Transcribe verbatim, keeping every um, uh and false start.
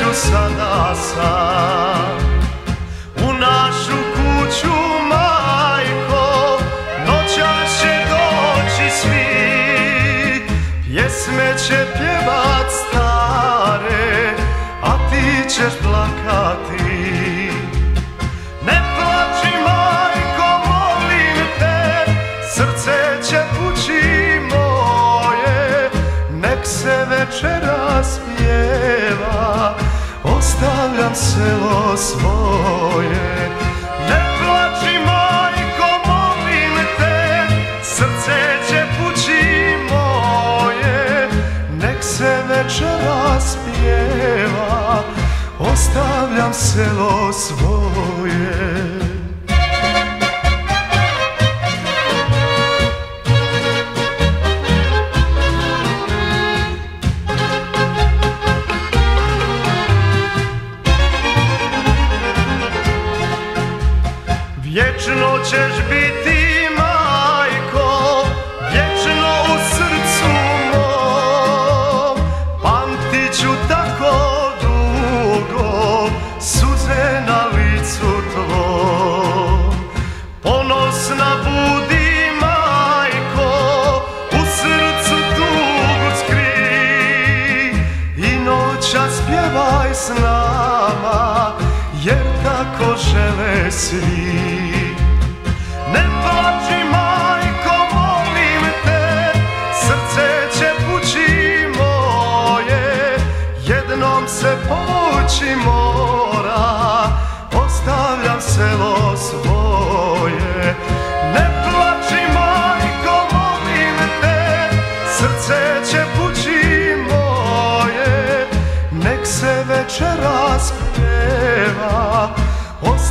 neću sada sam u našu kuću, majko. Noćas će doći svi, pjesme će pjevat stare, a ti ćeš plakati. Ne plači majko, molim te, srce će pući moje, nek se večeras pjeva, ostavljam selo svoje. Ne plači majko, molim te, srce će pući moje, nek se večeras pjeva, ostavljam selo svoje. Vječno ćeš biti, majko, vječno u srcu mom. Pamtit ću tako dugo suze na licu tvom. Ponosna budi, majko, u srcu tugu skri, i noćas pjevaj s nama, jer tako žele svi. Ne plači majko, molim te, srce će pući moje, jednom se povući mora, ostavljam selo svoje. Ne plači majko, molim te, srce će pući moje, nek se večeras pjeva,